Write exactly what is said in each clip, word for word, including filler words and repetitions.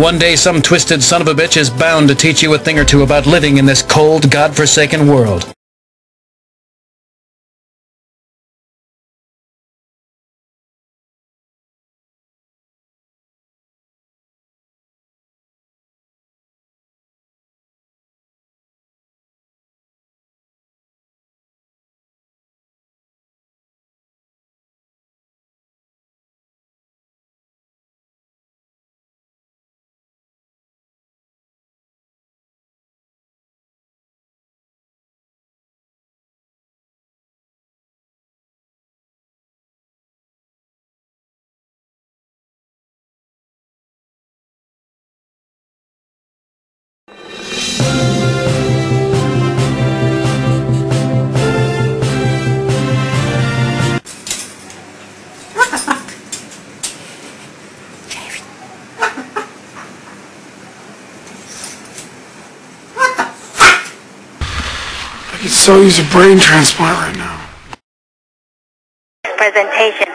One day some twisted son of a bitch is bound to teach you a thing or two about living in this cold, godforsaken world. I could so use a brain transplant right now. Presentation.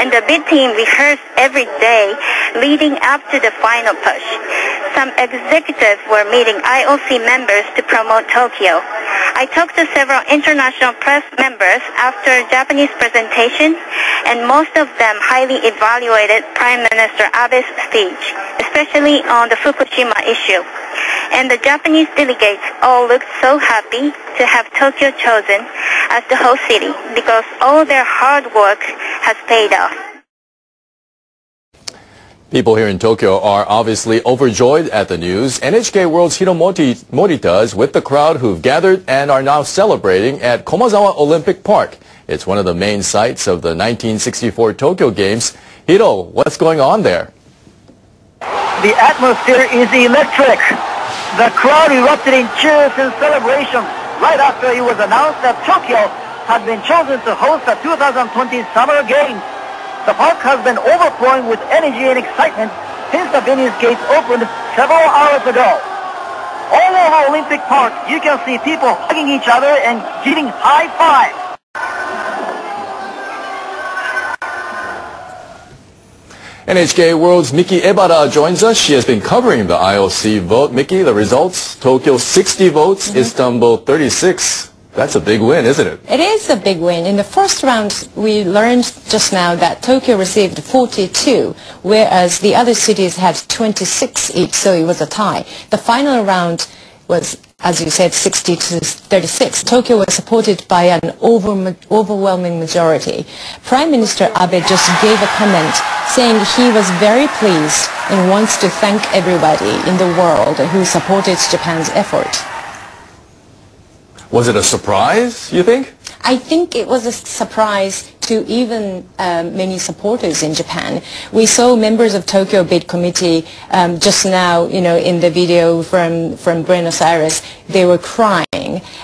And the bid team rehearsed every day leading up to the final push. Some executives were meeting I O C members to promote Tokyo. I talked to several international press members after Japanese presentation, and most of them highly evaluated Prime Minister Abe's speech, especially on the Fukushima issue. And the Japanese delegates all looked so happy to have Tokyo chosen as the host city because all their hard work has paid off. People here in Tokyo are obviously overjoyed at the news. N H K World's Hiro Morita is with the crowd who've gathered and are now celebrating at Komazawa Olympic Park. It's one of the main sites of the nineteen sixty-four Tokyo Games. Hiro, what's going on there? The atmosphere is electric. The crowd erupted in cheers and celebration right after it was announced that Tokyo had been chosen to host the two thousand twenty Summer Games. The park has been overflowing with energy and excitement since the venue's gates opened several hours ago. All over Olympic Park, you can see people hugging each other and giving high fives. N H K World's Miki Ebara joins us. She has been covering the I O C vote. Miki, the results, Tokyo sixty votes, mm-hmm. Istanbul thirty-six. That's a big win, isn't it? It is a big win. In the first round, we learned just now that Tokyo received forty-two, whereas the other cities had twenty-six each, so it was a tie. The final round was, as you said, sixty to thirty-six. Tokyo was supported by an over, overwhelming majority. Prime Minister Abe just gave a comment saying he was very pleased and wants to thank everybody in the world who supported Japan's effort. Was it a surprise, you think? I think it was a surprise to even uh, many supporters in Japan. We saw members of Tokyo Bid Committee um, just now, you know, in the video from, from Buenos Aires, they were crying.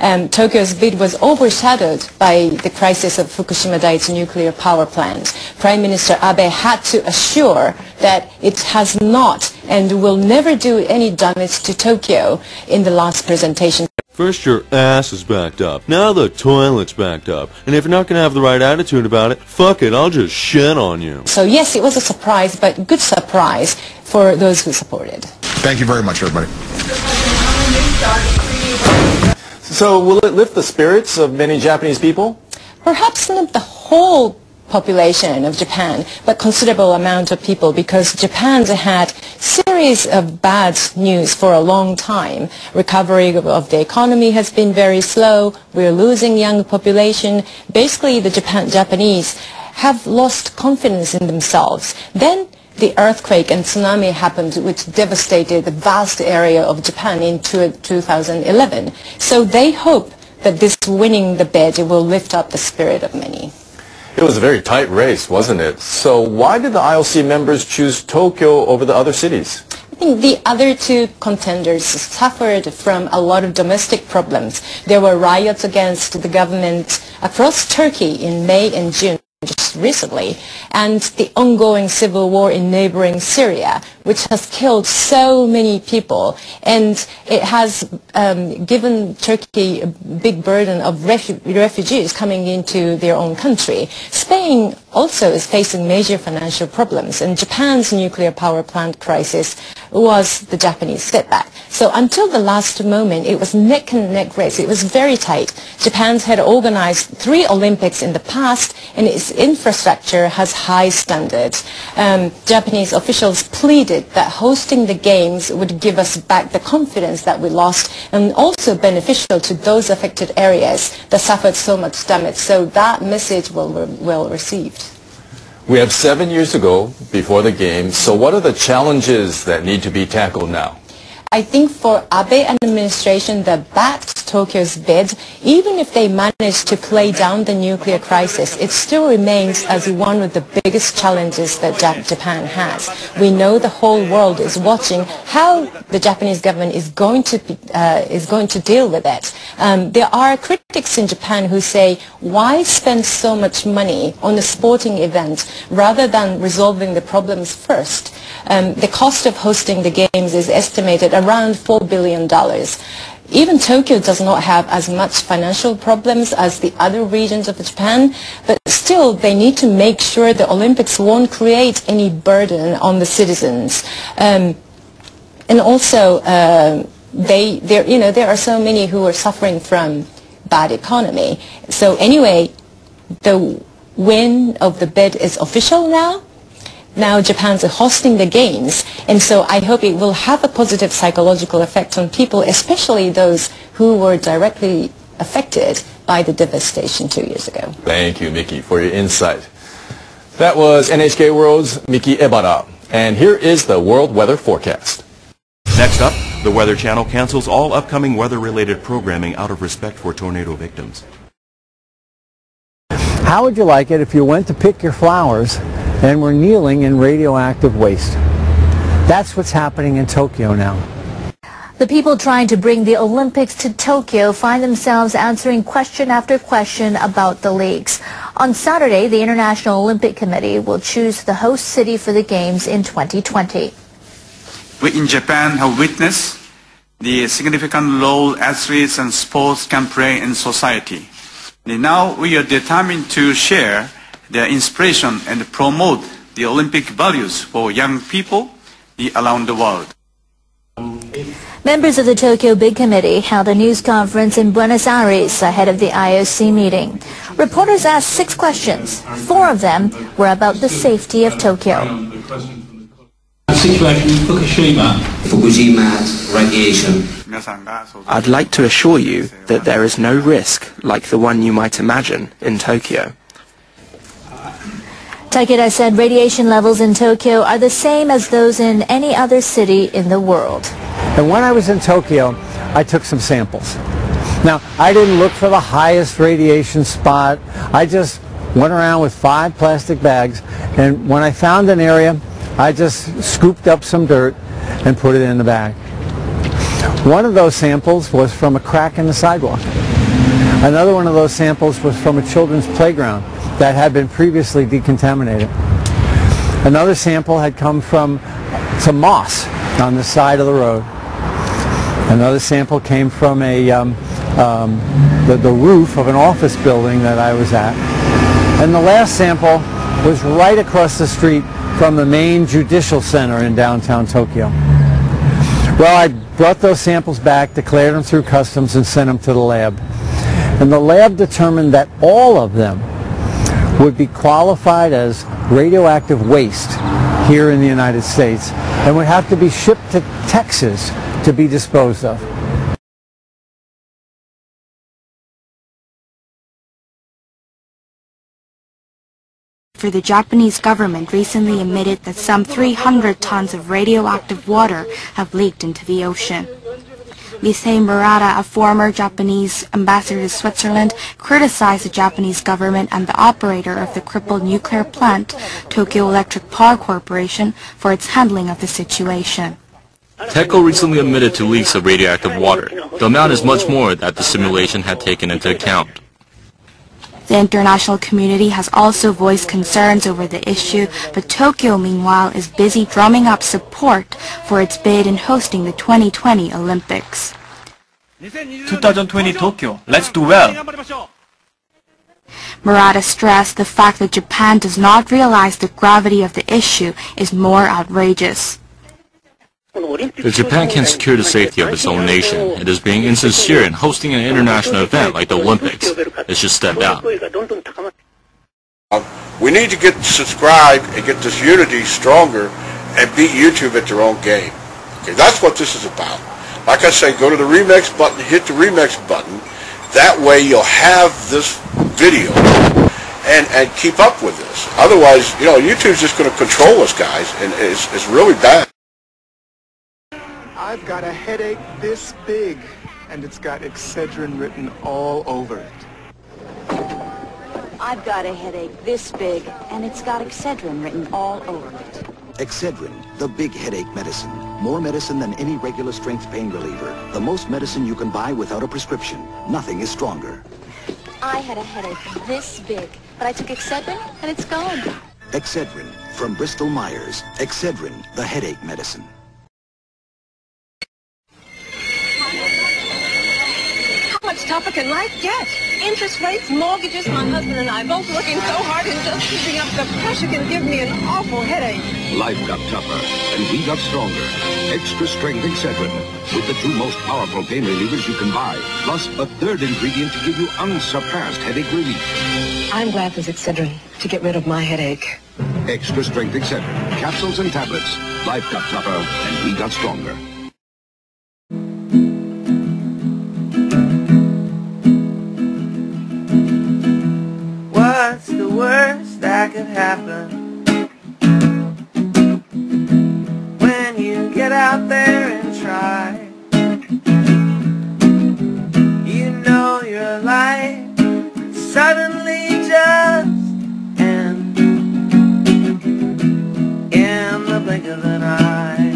Um, Tokyo's bid was overshadowed by the crisis of Fukushima Daiichi Nuclear Power Plant. Prime Minister Abe had to assure that it has not and will never do any damage to Tokyo in the last presentation. First your ass is backed up, now the toilet's backed up, and if you're not going to have the right attitude about it, fuck it, I'll just shit on you. So yes, it was a surprise, but good surprise for those who supported. Thank you very much, everybody. So will it lift the spirits of many Japanese people? Perhaps not the whole population of Japan, but considerable amount of people, because Japan's had series of bad news for a long time. Recovery of the economy has been very slow. We're losing young population. Basically, the Japan Japanese have lost confidence in themselves. Then the earthquake and tsunami happened, which devastated the vast area of Japan in two thousand eleven. So they hope that this winning the bid will lift up the spirit of many. It was a very tight race, wasn't it? So why did the I O C members choose Tokyo over the other cities? I think the other two contenders suffered from a lot of domestic problems. There were riots against the government across Turkey in May and June just recently, and the ongoing civil war in neighboring Syria, which has killed so many people, and it has um, given Turkey a big burden of refu refugees coming into their own country. Spain also is facing major financial problems, and Japan's nuclear power plant crisis was the Japanese setback. So until the last moment, it was neck and neck race. It was very tight. Japan's had organized three Olympics in the past, and its infrastructure has high standards. Um, Japanese officials pleaded that hosting the Games would give us back the confidence that we lost, and also beneficial to those affected areas that suffered so much damage. So that message was well, well received. We have seven years ago before the Games, so what are the challenges that need to be tackled now? I think for Abe administration that backed Tokyo's bid, even if they managed to play down the nuclear crisis, it still remains as one of the biggest challenges that Japan has. We know the whole world is watching how the Japanese government is going to, be, uh, is going to deal with it. Um, there are critics in Japan who say, why spend so much money on a sporting event rather than resolving the problems first? Um, the cost of hosting the Games is estimated at around four billion dollars. Even Tokyo does not have as much financial problems as the other regions of Japan, but still they need to make sure the Olympics won't create any burden on the citizens. Um, and also, uh, they, you know, there are so many who are suffering from bad economy. So anyway, the win of the bid is official now. Now Japan's hosting the Games, and so I hope it will have a positive psychological effect on people, especially those who were directly affected by the devastation two years ago. Thank you, Miki, for your insight. That was N H K World's Miki Ebara, and here is the World Weather Forecast. Next up, the Weather Channel cancels all upcoming weather-related programming out of respect for tornado victims. How would you like it if you went to pick your flowers and we're kneeling in radioactive waste? That's what's happening in Tokyo now. The people trying to bring the Olympics to Tokyo find themselves answering question after question about the leaks. On Saturday, the International Olympic Committee will choose the host city for the Games in twenty twenty. We in Japan have witnessed the significant role athletes and sports can play in society. And now we are determined to share their inspiration and promote the Olympic values for young people around the world. Members of the Tokyo Big Committee held a news conference in Buenos Aires ahead of the I O C meeting. Reporters asked six questions. Four of them were about the safety of Tokyo. The situation in Fukushima. Fukushima's radiation. I'd like to assure you that there is no risk like the one you might imagine in Tokyo. Takeda said radiation levels in Tokyo are the same as those in any other city in the world. And when I was in Tokyo, I took some samples. Now, I didn't look for the highest radiation spot. I just went around with five plastic bags, and when I found an area, I just scooped up some dirt and put it in the bag. One of those samples was from a crack in the sidewalk. Another one of those samples was from a children's playground that had been previously decontaminated. Another sample had come from some moss on the side of the road. Another sample came from a, um, um, the, the roof of an office building that I was at. And the last sample was right across the street from the main judicial center in downtown Tokyo. Well, I brought those samples back, declared them through customs, and sent them to the lab. And the lab determined that all of them would be qualified as radioactive waste here in the United States and would have to be shipped to Texas to be disposed of. The Japanese government recently admitted that some three hundred tons of radioactive water have leaked into the ocean. Hiro Morita, a former Japanese ambassador to Switzerland, criticized the Japanese government and the operator of the crippled nuclear plant, Tokyo Electric Power Corporation, for its handling of the situation. TECO recently admitted to leaks of radioactive water. The amount is much more that the simulation had taken into account. The international community has also voiced concerns over the issue, but Tokyo, meanwhile, is busy drumming up support for its bid in hosting the twenty twenty Olympics. twenty twenty Tokyo, let's do well. Murata stressed the fact that Japan does not realize the gravity of the issue is more outrageous. If Japan can't secure the safety of its own nation, it is being insincere in hosting an international event like the Olympics. It should step down. We need to get subscribed and get this unity stronger and beat YouTube at their own game. Okay, that's what this is about. Like I say, go to the remix button, hit the remix button. That way you'll have this video and, and keep up with this. Otherwise, you know, YouTube's just going to control us, guys, and it's, it's really bad. I've got a headache this big, and it's got Excedrin written all over it. I've got a headache this big, and it's got Excedrin written all over it. Excedrin, the big headache medicine. More medicine than any regular strength pain reliever. The most medicine you can buy without a prescription. Nothing is stronger. I had a headache this big, but I took Excedrin and it's gone. Excedrin from Bristol Myers. Excedrin, the headache medicine. How much tougher can life get? Interest rates, mortgages, my husband and I both working so hard and just keeping up the pressure can give me an awful headache. Life got tougher and we got stronger. Extra strength Excedrin with the two most powerful pain relievers you can buy, plus a third ingredient to give you unsurpassed headache relief. I'm glad there's Excedrin to get rid of my headache. Extra strength Excedrin, capsules and tablets. Life got tougher and we got stronger. What's the worst that could happen when you get out there and try? You know your life could suddenly just end in the blink of an eye.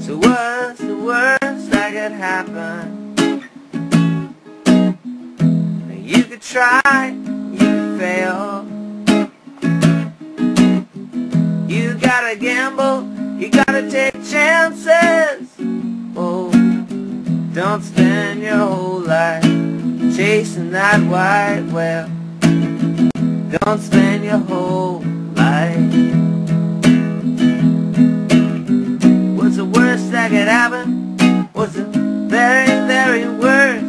So what's the worst that could happen? You could try, you could fail. You gotta gamble, you gotta take chances. Oh, don't spend your whole life chasing that white whale. Don't spend your whole life. What's the worst that could happen? What's the very, very worst?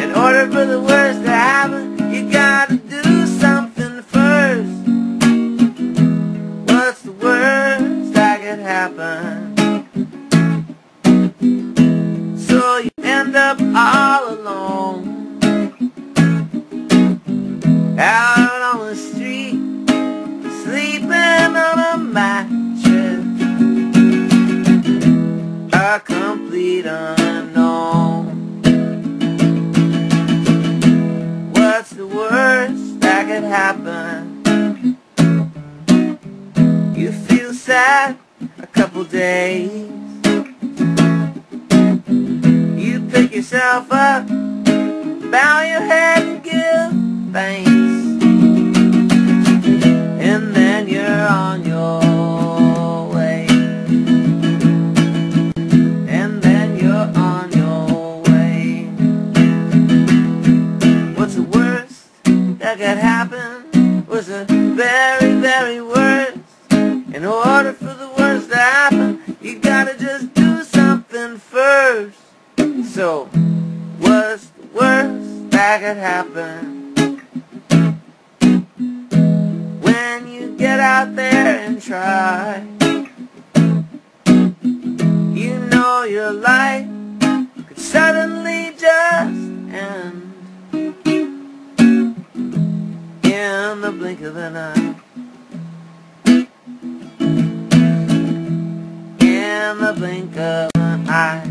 In order for the worst to happen, you gotta do something first. What's the worst that could happen? So you end up all alone, out on the street, sleeping on a mattress, a complete unknown. What's the worst that could happen? You feel sad a couple days. You pick yourself up, bow your head and give thanks, and then you're on your way. And then you're on your way. What's the worst that could happen? Was the very, very worst. In order for the worst to happen, you gotta just do something first. So, what's the worst that could happen? When you get out there and try, you know your life could suddenly just end in the blink of an eye. In the blink of an eye.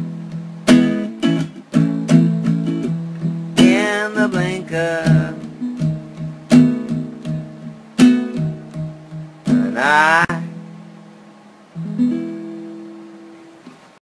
In the blink of an eye.